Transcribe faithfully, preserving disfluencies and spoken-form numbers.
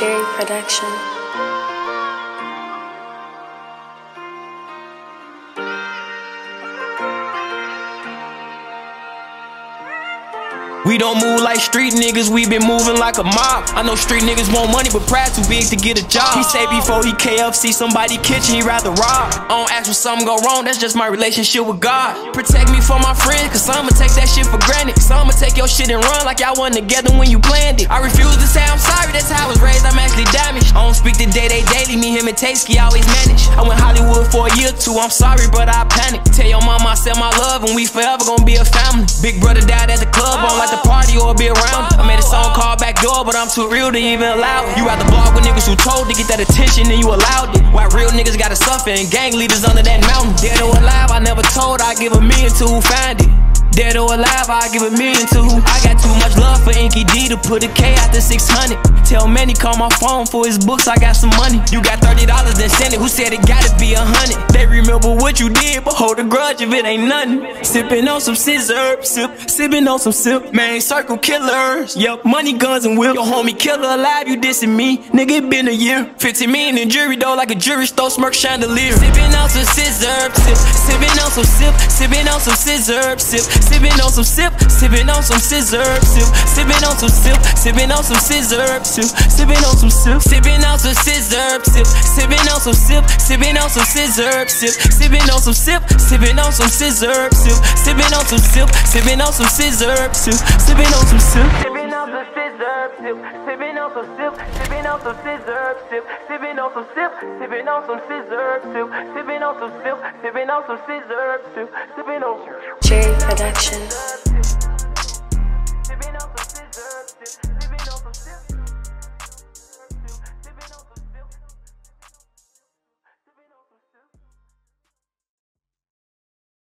Jerry production. We don't move like street niggas, we been moving like a mob. I know street niggas want money, but pride too big to get a job. He say before he K F C somebody kitchen, he rather rob. I don't ask when something go wrong, that's just my relationship with God. Protect me from my friends, cause I'ma take that shit for granted. So I'ma take your shit and run like y'all wasn't together when you planned it. I refuse to say I'm sorry, that's how I was raised, I'm actually damaged. I don't speak the day they daily, me, him, and Taysky always manage. I went Hollywood for a year or two, I'm sorry, but I panicked. Tell your mama I said my love, and we forever gonna be a family. Big brother died at the club, I don't like the party or be around. I made a song called Back Door, but I'm too real to even allow it. You out the blog with niggas who told to get that attention and you allowed it. Why real niggas gotta suffer and gang leaders under that mountain. Dead or alive, I never told, I give a million to who find it. Dead or alive, I give a million to who. I got too much love for Inky D to put a K out to six hundred. Tell Manny call my phone for his books, I got some money. You got thirty dollars, then send it, who said it gotta be a hundred? They remember what you did, but hold a grudge if it ain't nothing. Sippin' on some sizzurp, sip, sippin' on some sip. Man, circle killers, yep, money, guns, and whip. Your homie killer alive, you dissing me, nigga, it been a year. Fifteen million in jury though, like a jury store, smirk chandelier. Sippin' on some sizzurp, sip, sippin' on some sip. Sippin' on some sizzurp, sip, sippin' on some sip. Sippin' on some sizzurp, sip, sippin' on some sip. Sippin' on some sizzurp, sip. Sippin' on some sip, sippin' on some sizzurp, sip, sippin' on some sip, sippin' on some sizzurp, sip, sippin' on some sip, sippin' on some sizzurp, sip, sippin' on some sip, sippin' on some sizzurp, sip, sippin' on some sip, sippin' on some sizzurp, sip, sippin' on some sip, sippin' on some sizzurp, sip, sippin' on some sip, sippin' on some sizzurp, sip, sippin' on some sip, sippin' on some sizzurp, sip, sippin' on Jerry Production.